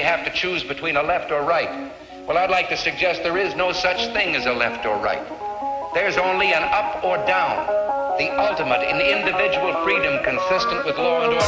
we have to choose between a left or right. Well, I'd like to suggest there is no such thing as a left or right. There's only an up or down, the ultimate in individual freedom consistent with law and order.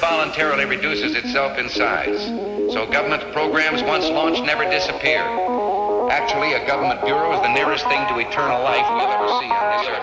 Voluntarily reduces itself in size. So government programs once launched never disappear. Actually, a government bureau is the nearest thing to eternal life we'll ever see on this earth.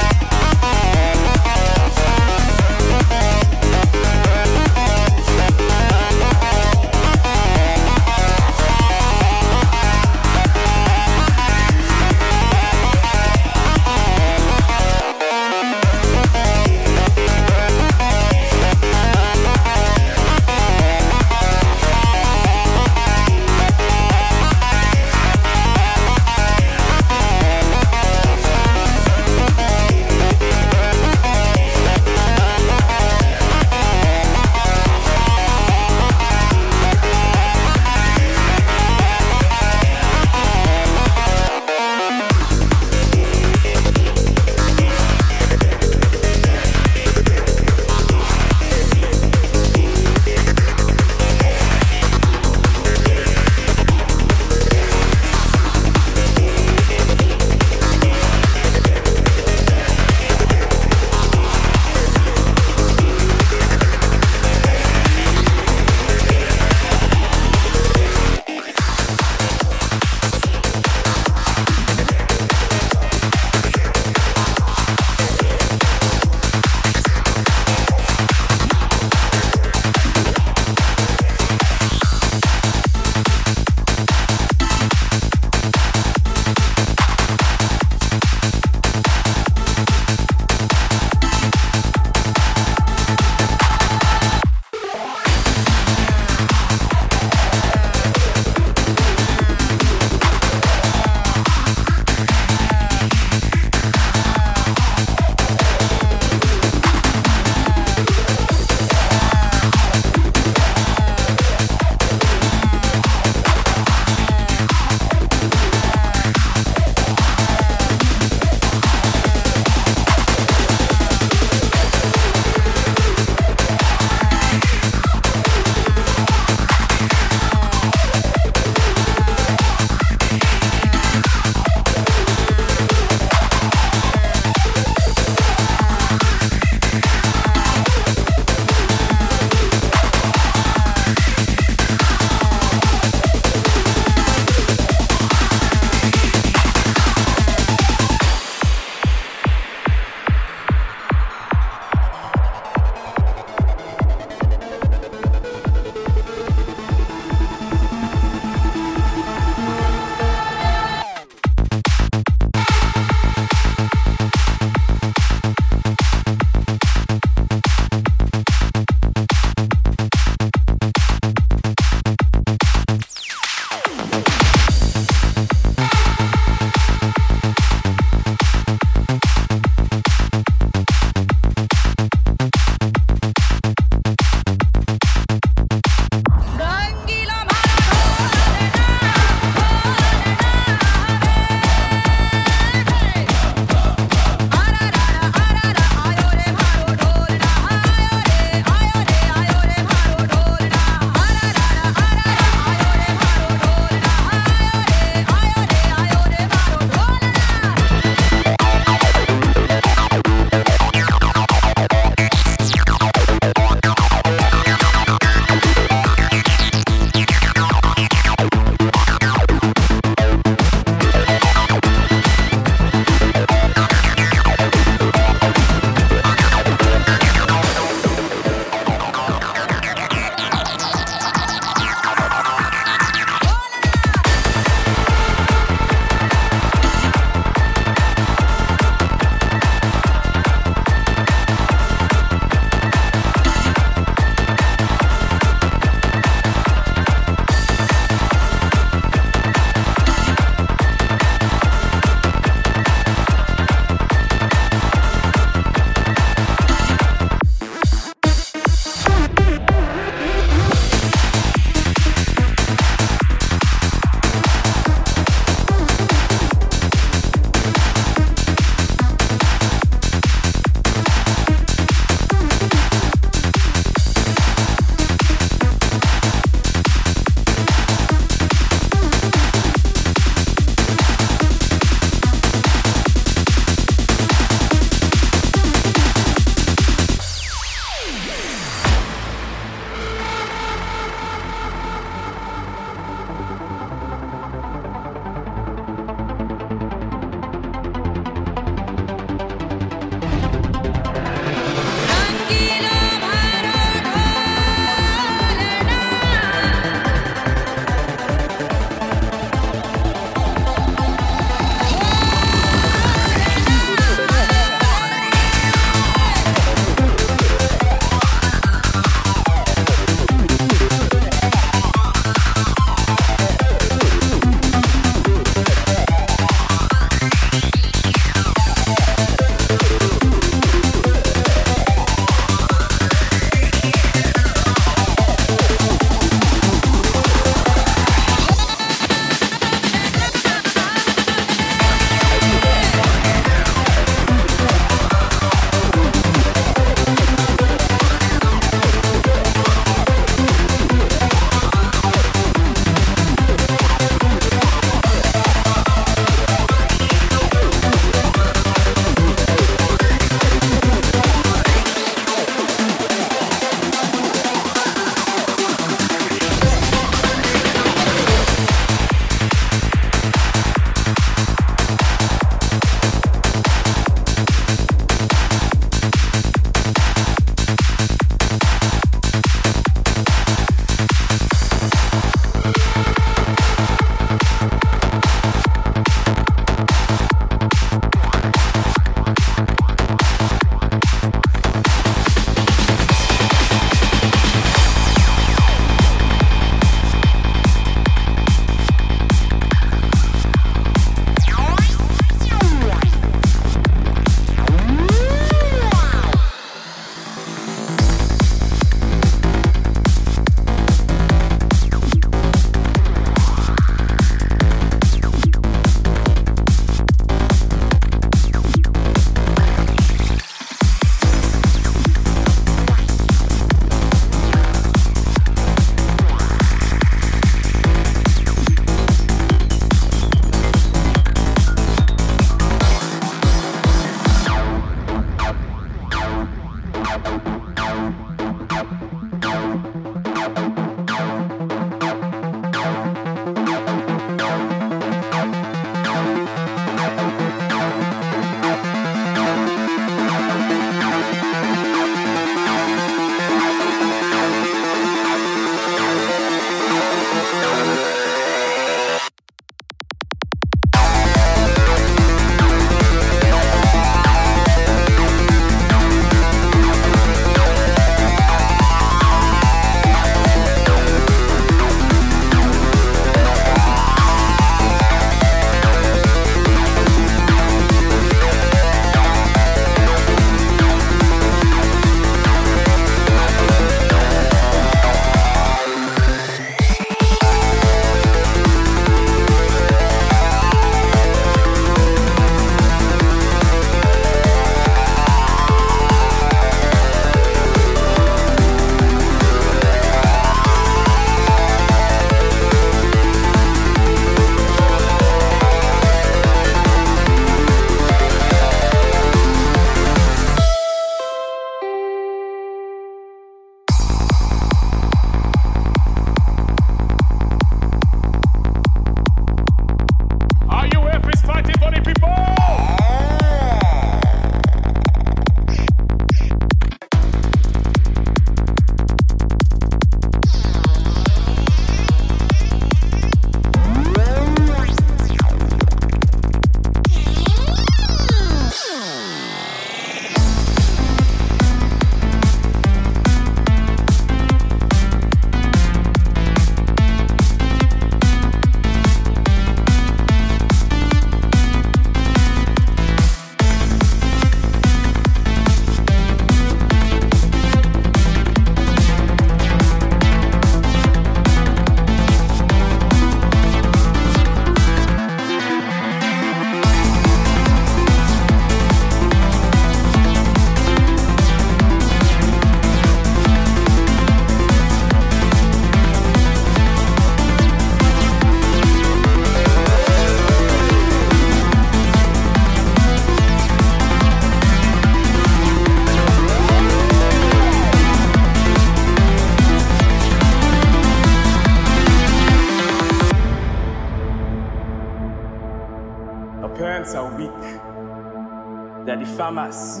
They're the farmers.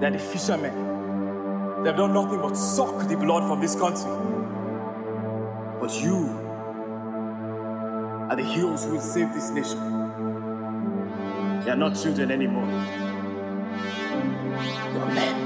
They're the fishermen. They've done nothing but suck the blood from this country. But you are the heroes who will save this nation. They are not children anymore. They are men.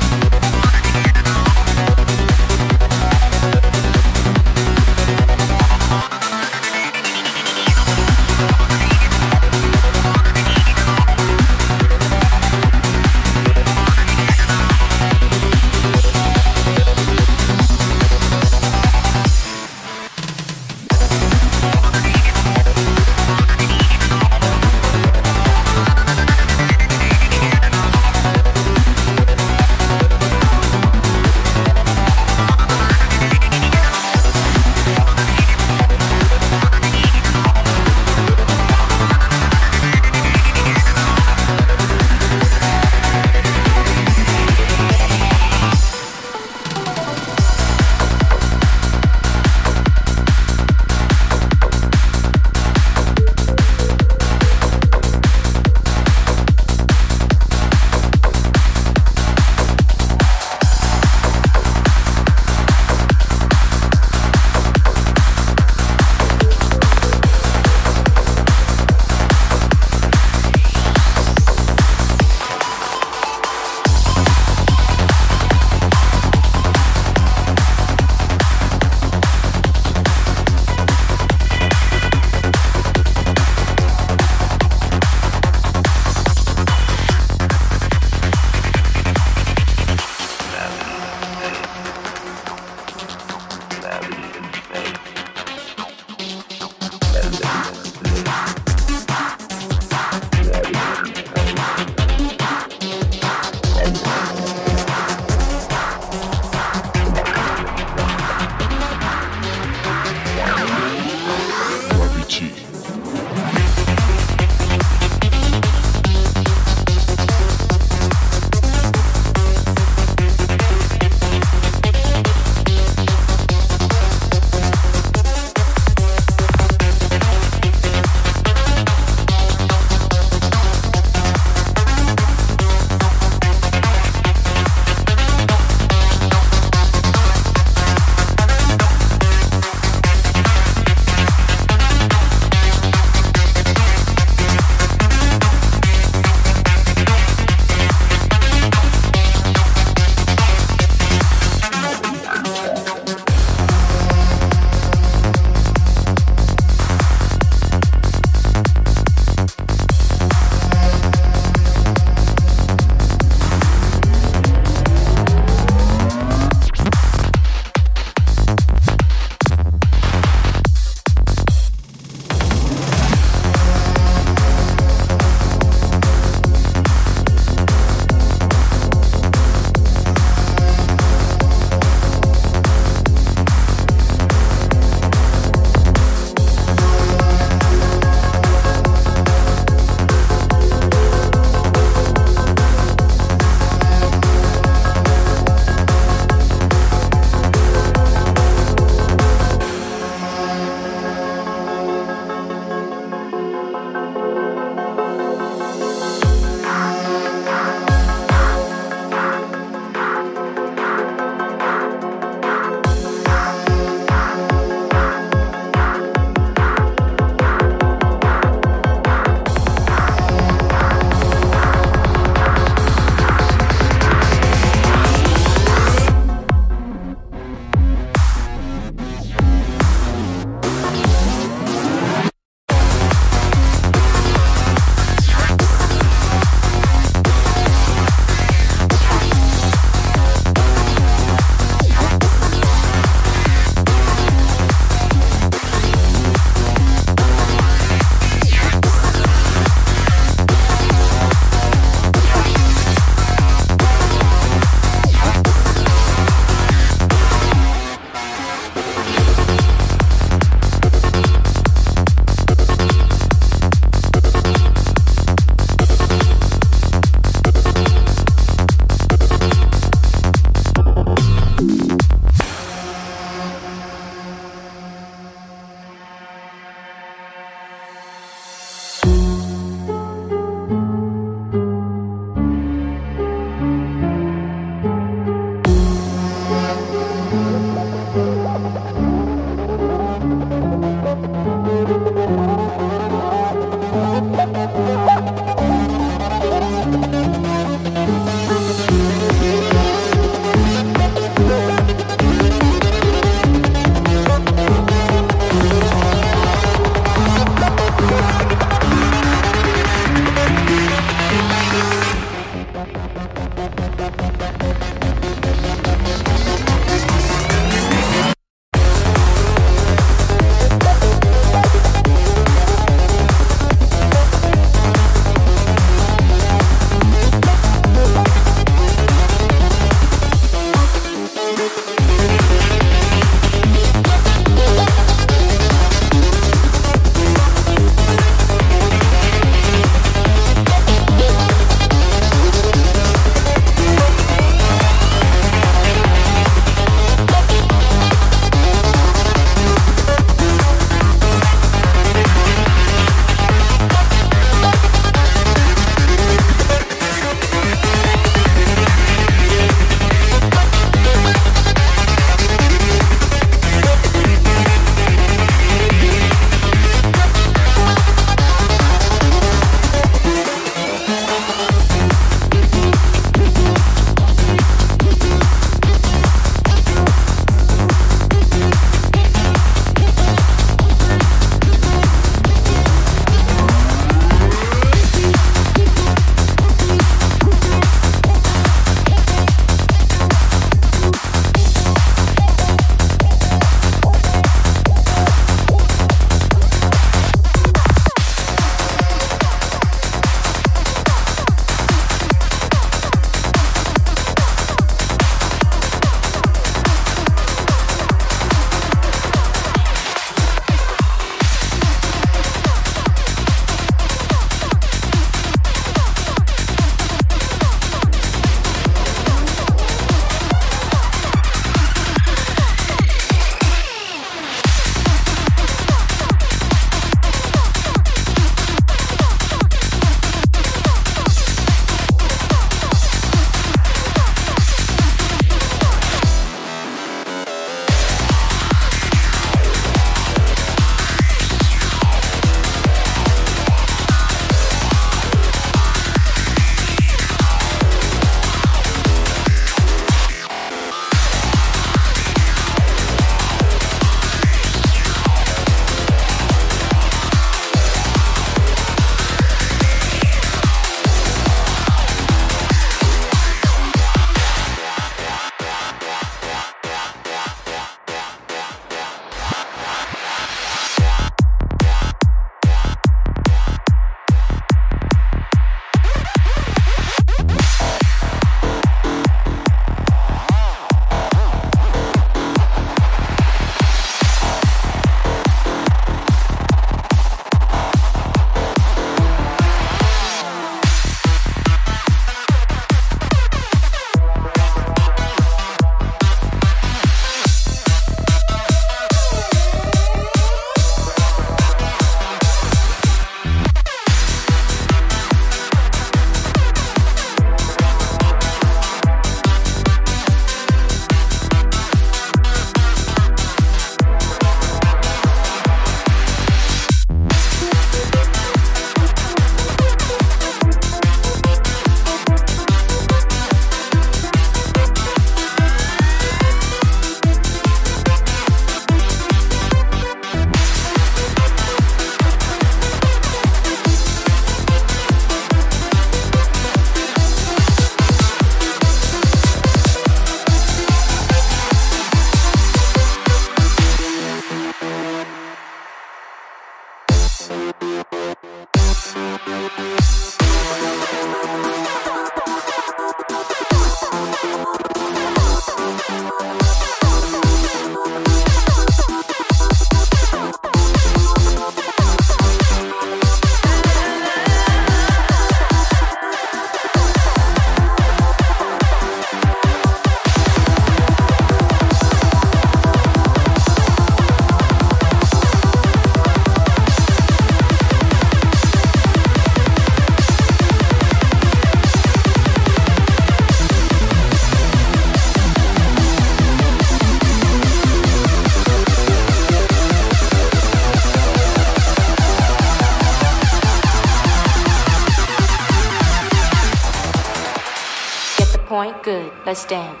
Let's dance.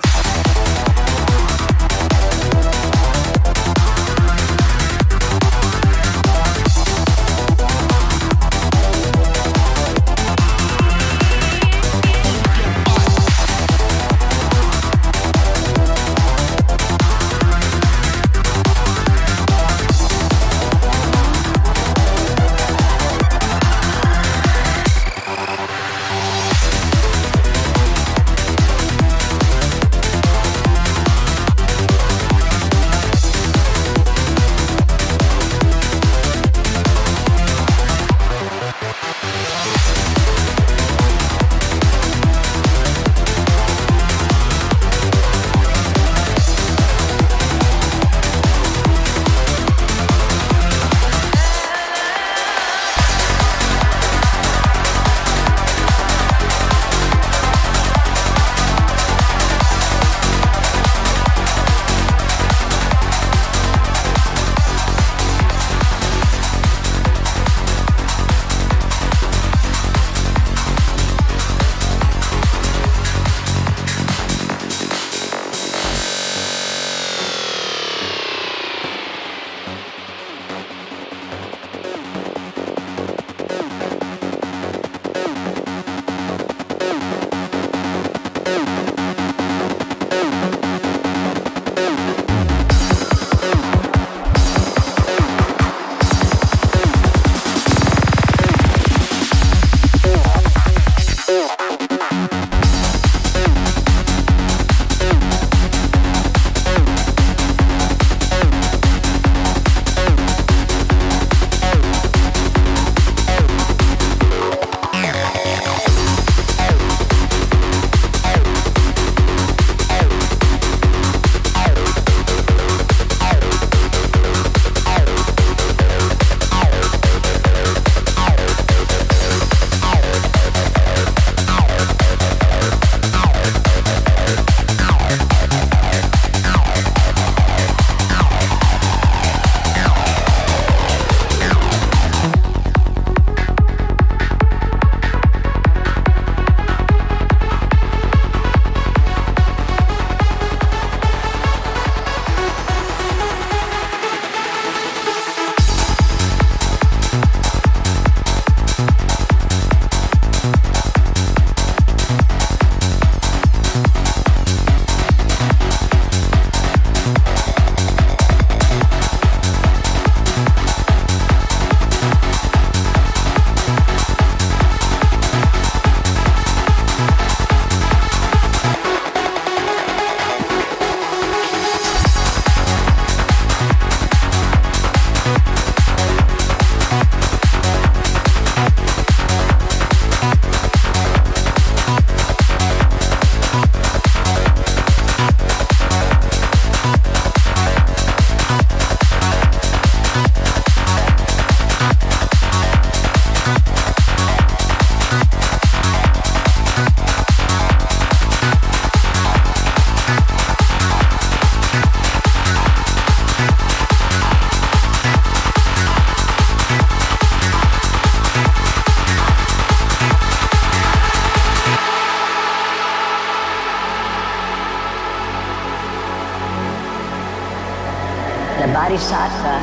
Bodhisattva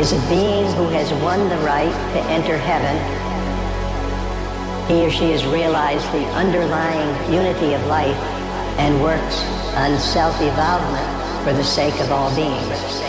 is a being who has won the right to enter heaven. He or she has realized the underlying unity of life and works on self-evolvement for the sake of all beings.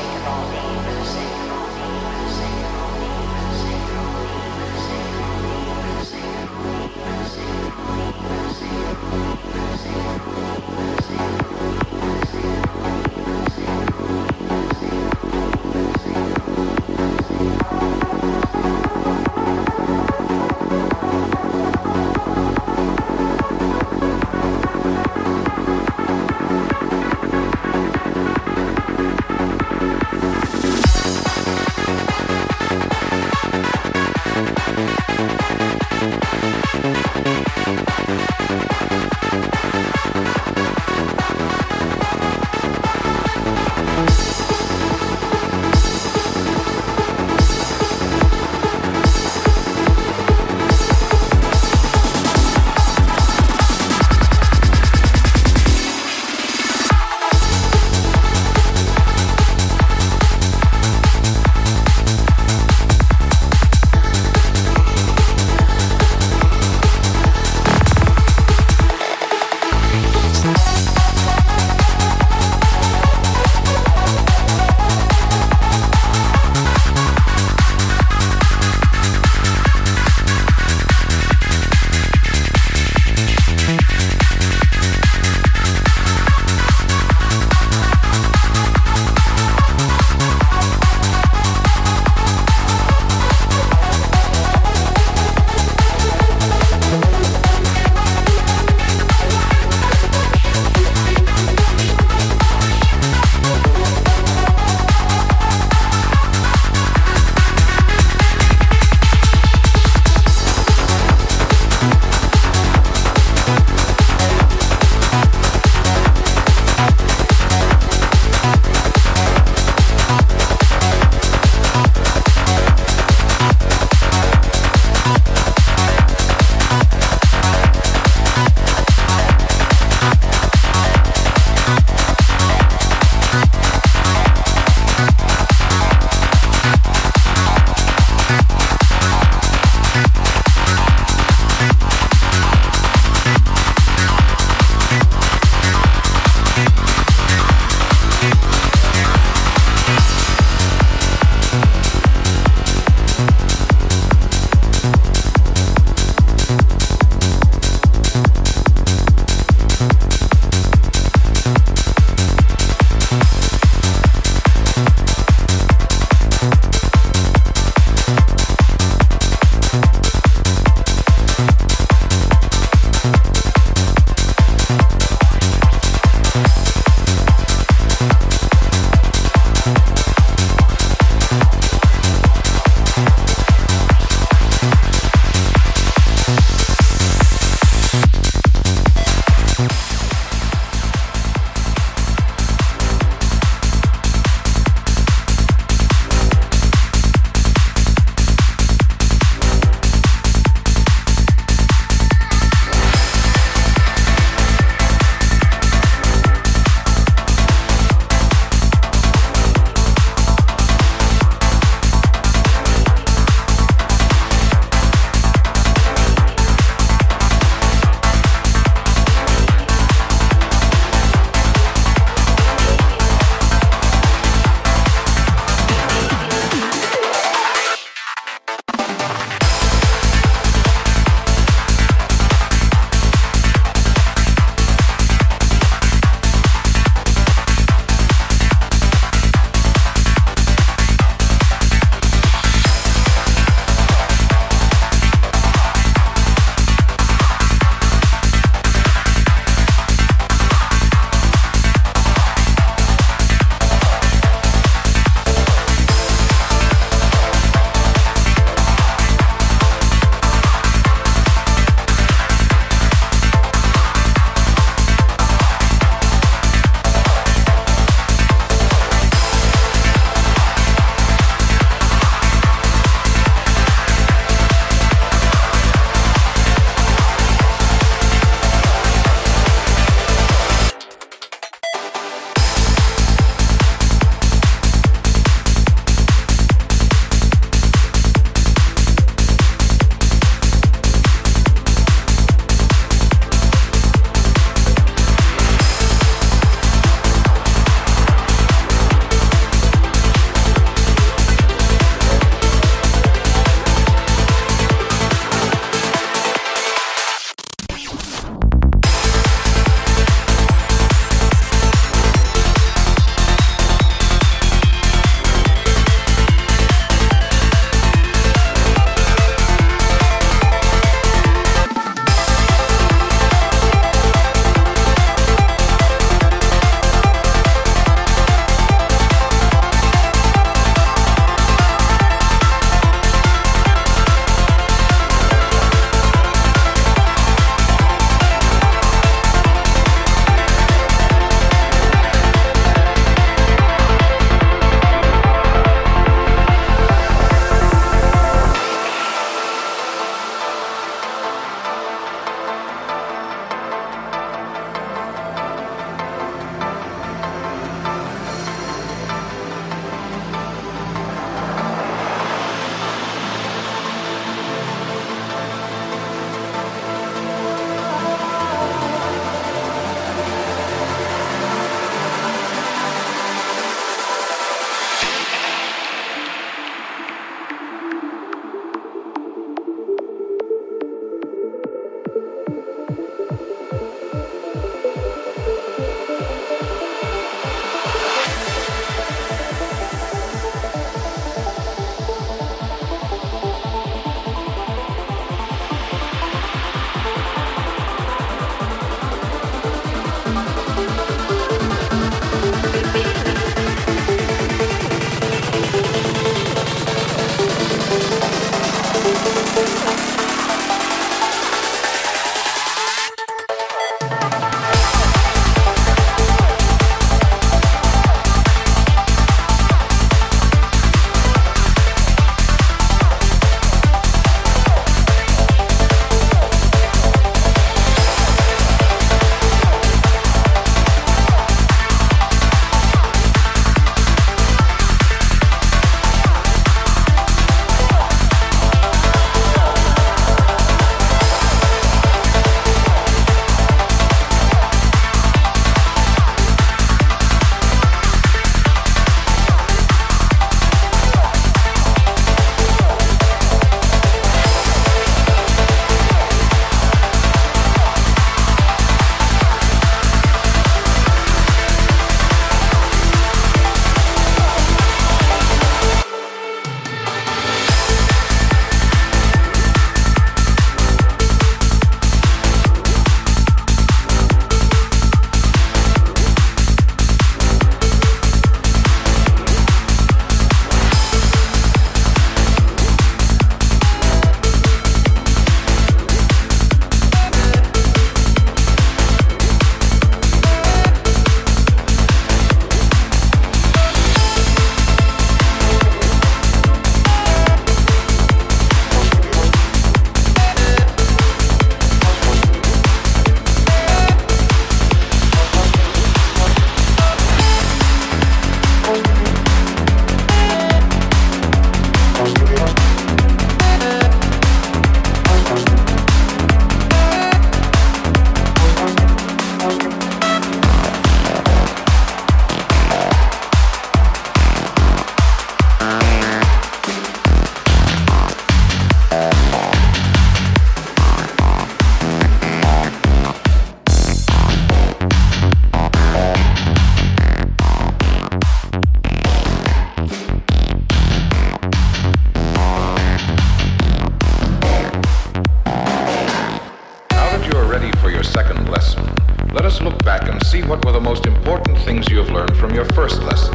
and things you have learned from your first lesson.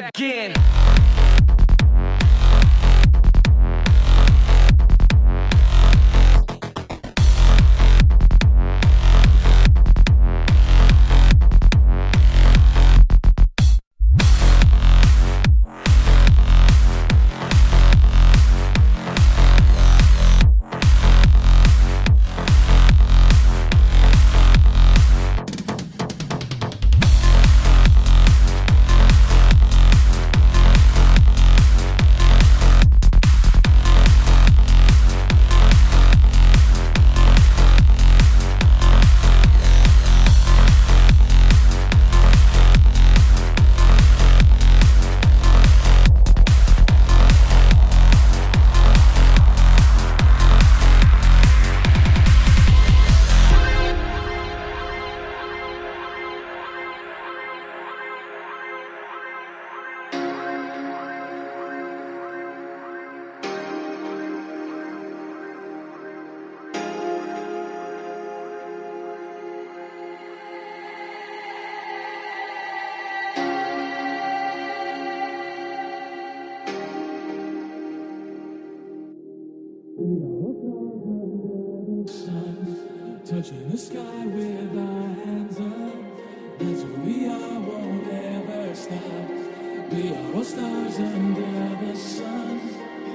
back again. Touching the sky with our hands up, that's who we are, won't ever stop. We are all stars under the sun.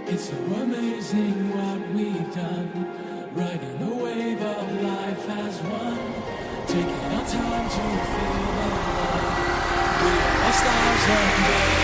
It's so amazing what we've done, riding the wave of life as one, taking our time to feel the love. We are all stars under the sun.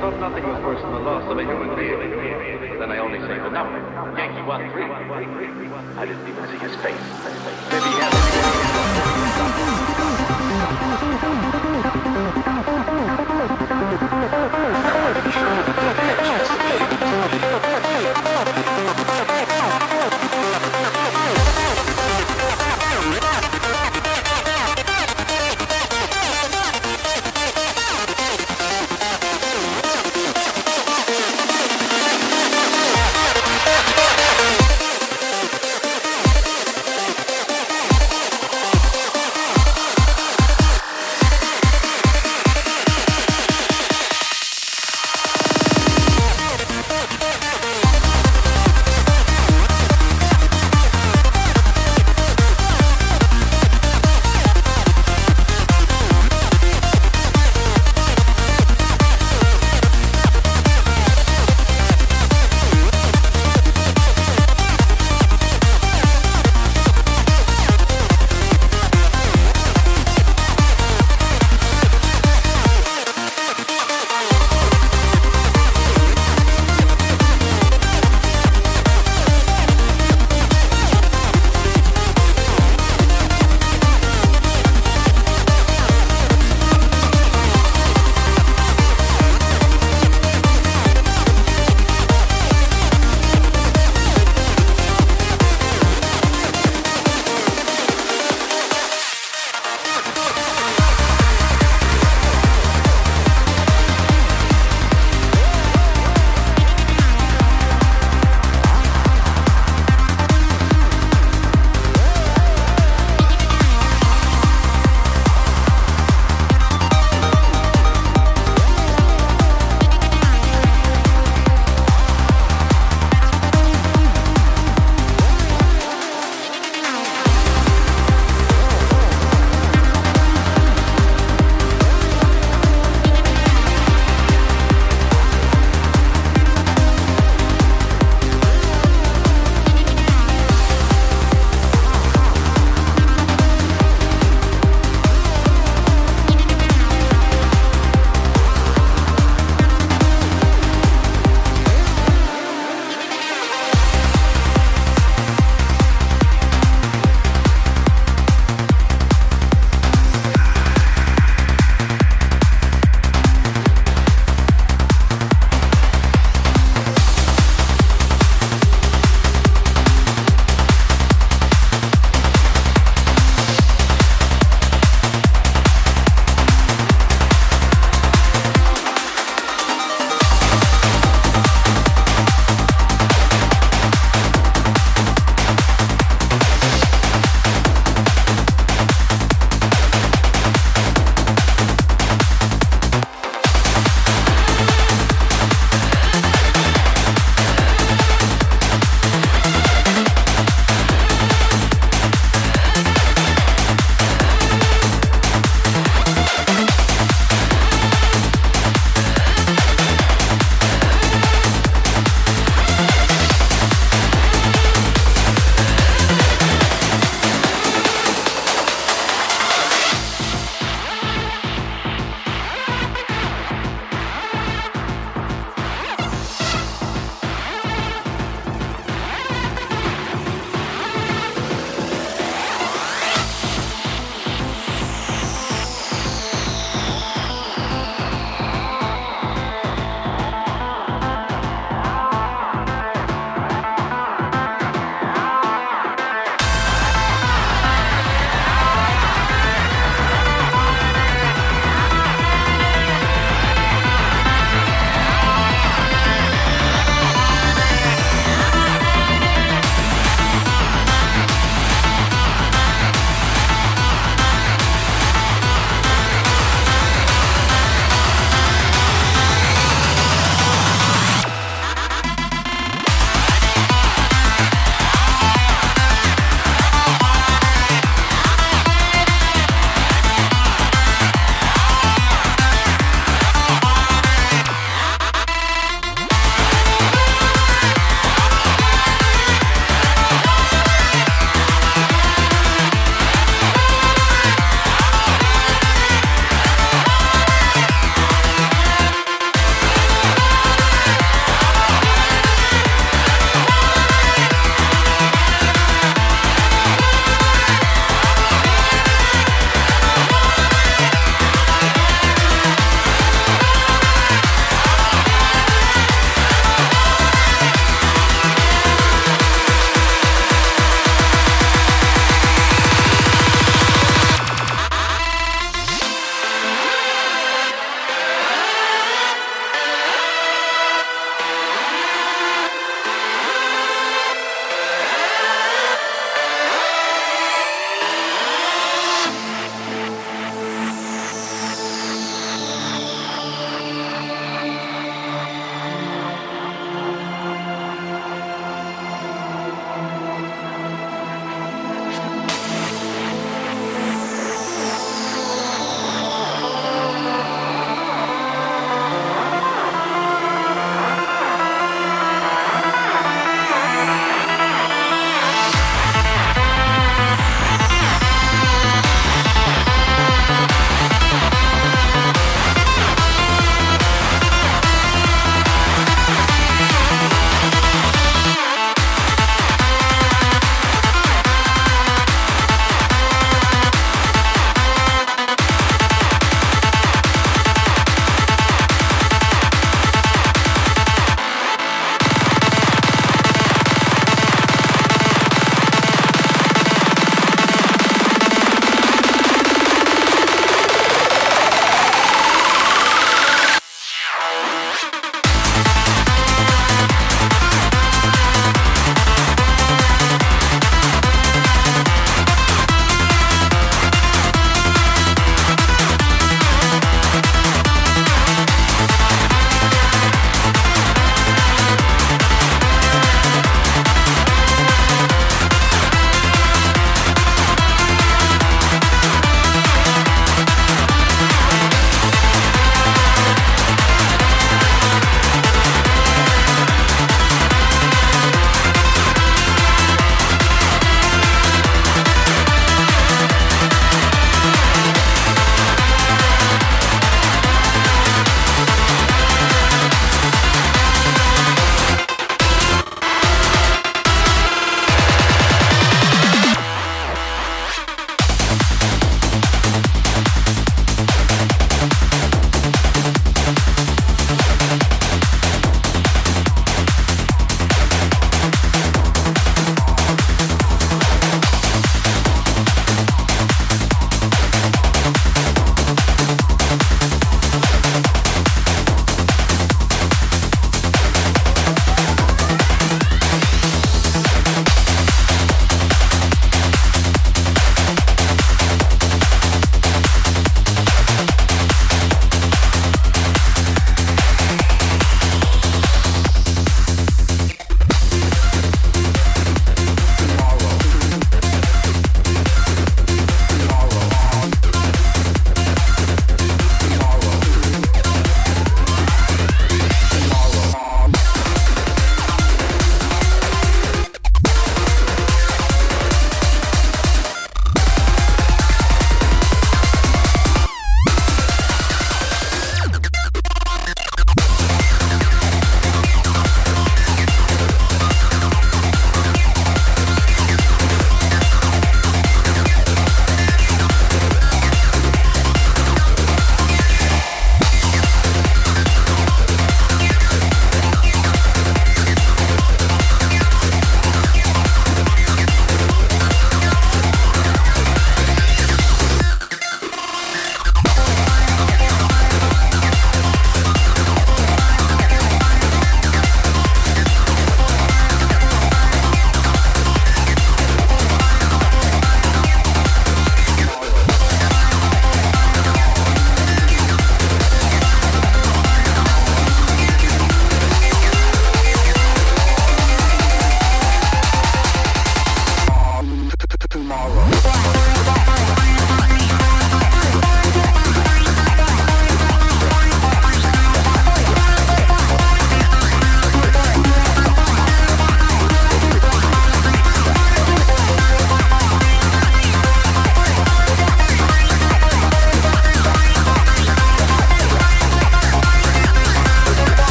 thought nothing was worse than the loss of a human being. Then I only say the number. Yankee 13. I didn't even see his face. Maybe he had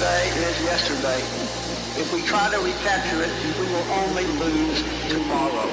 yesterday is yesterday. If we try to recapture it, we will only lose tomorrow.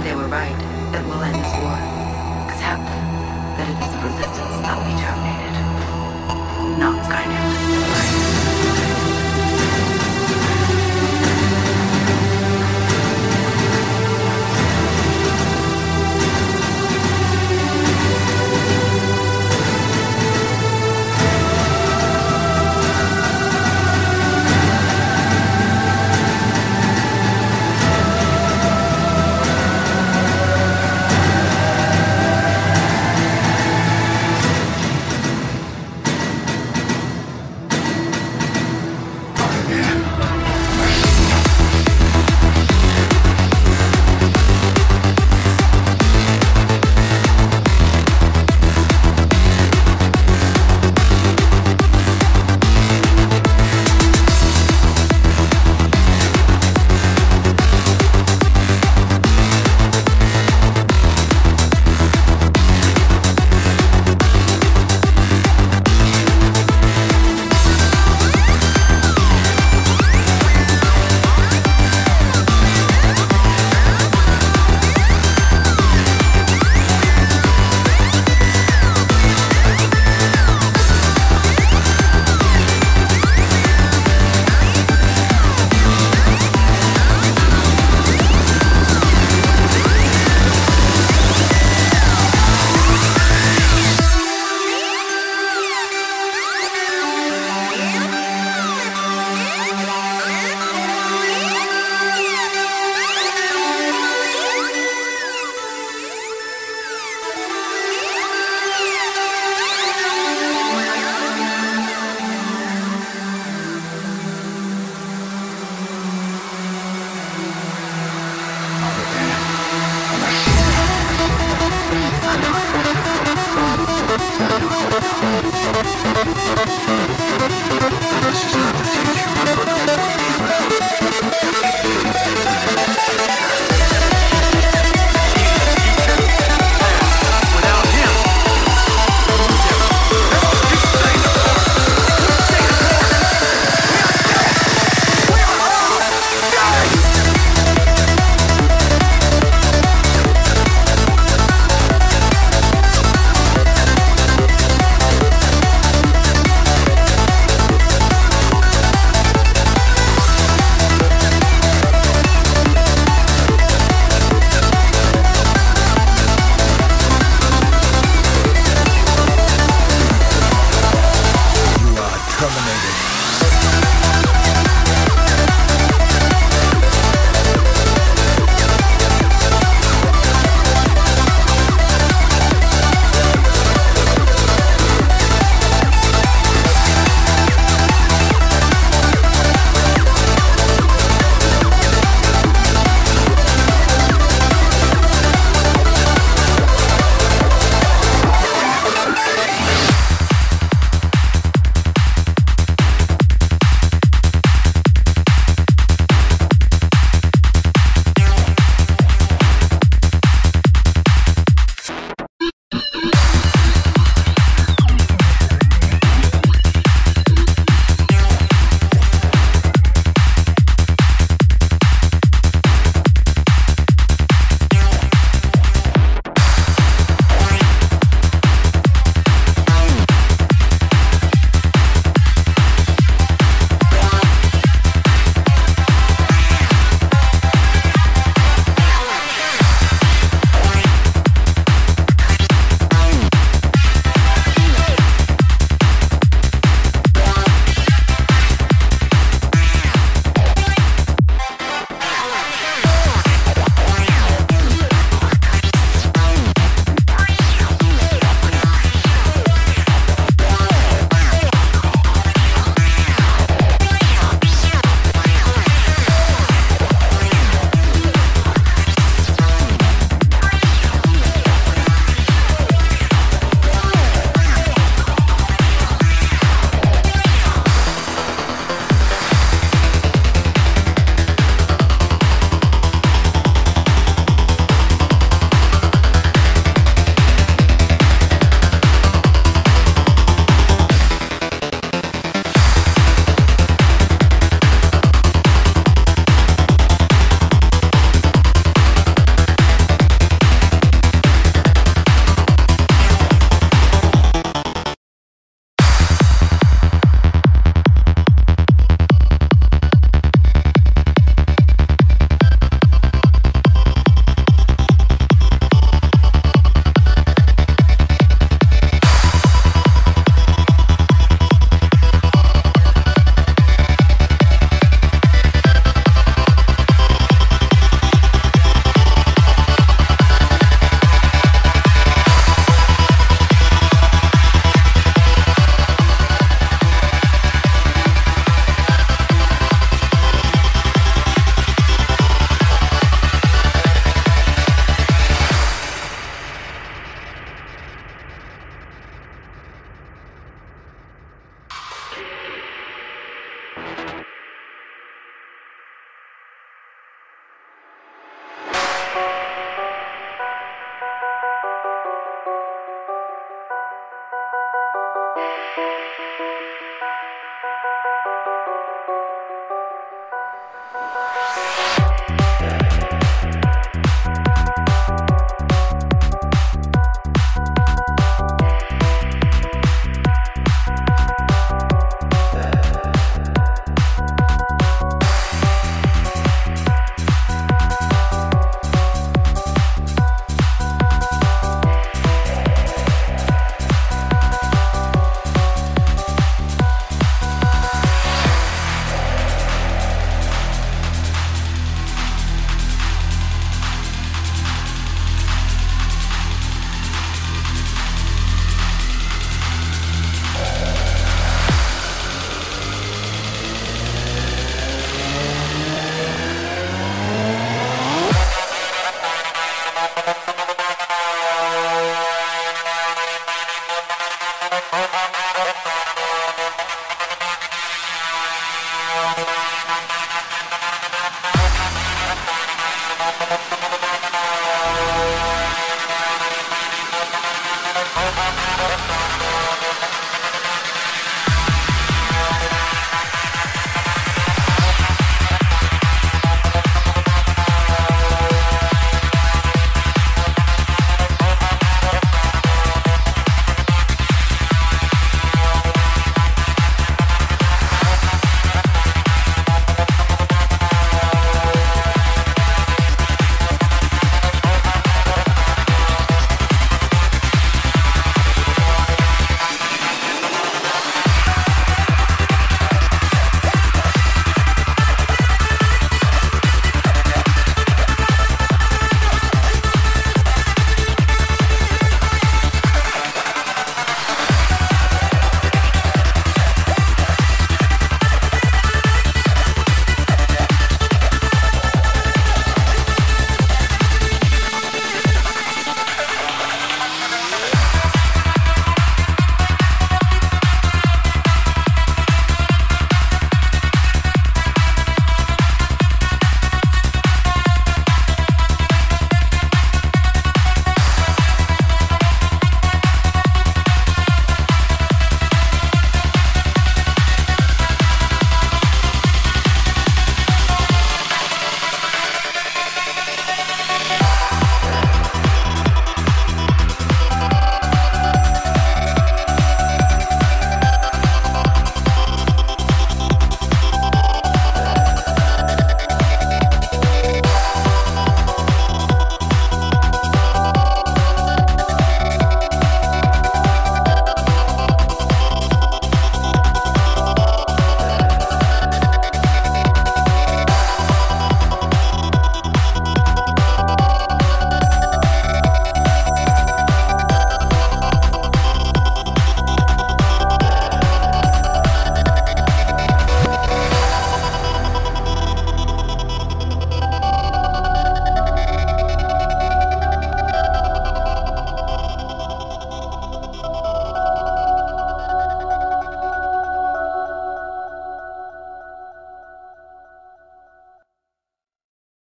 They were right. It will end this war. Except that it is the resistance that we chose.